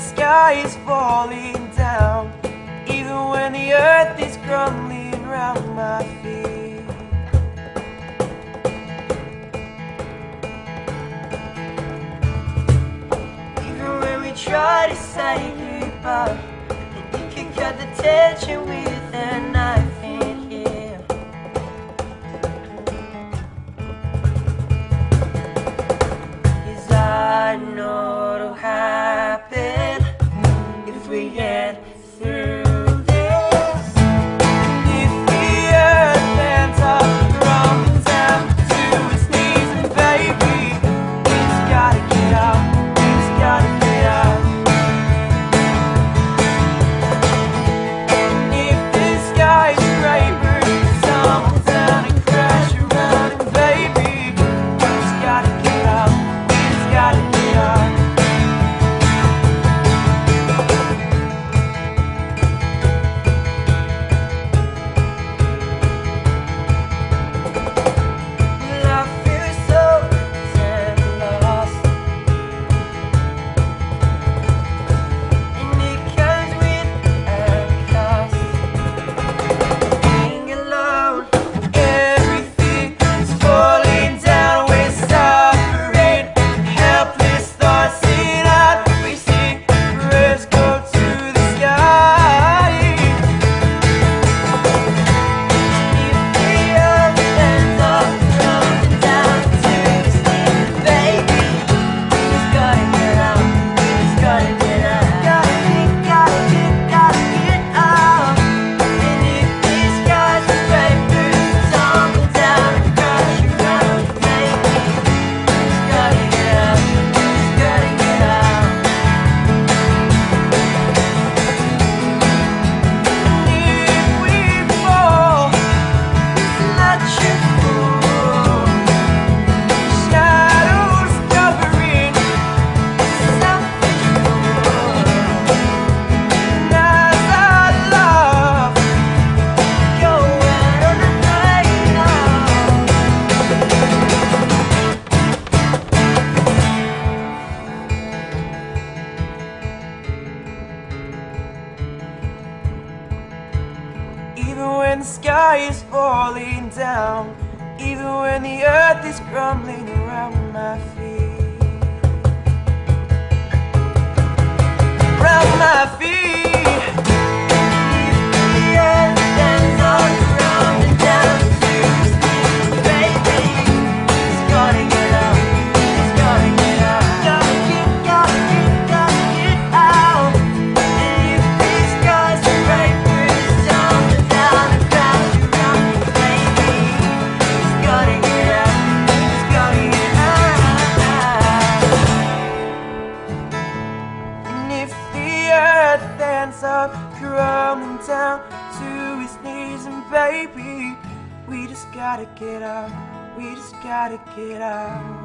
sky is falling down, even when the earth is crumbling around my feet. Even when we try to say goodbye, and you can cut the tension with a knife in here. Cause I know it'll happen if we get through. Even when the sky is falling down, even when the earth is crumbling around my feet, around my feet. If the earth stands on the ground and down to its knees, baby, it's gonna get up, it's gonna get up. Gotta get out. And if this guy's right up, crumbling down to his knees, and baby, we just gotta get up, we just gotta get up.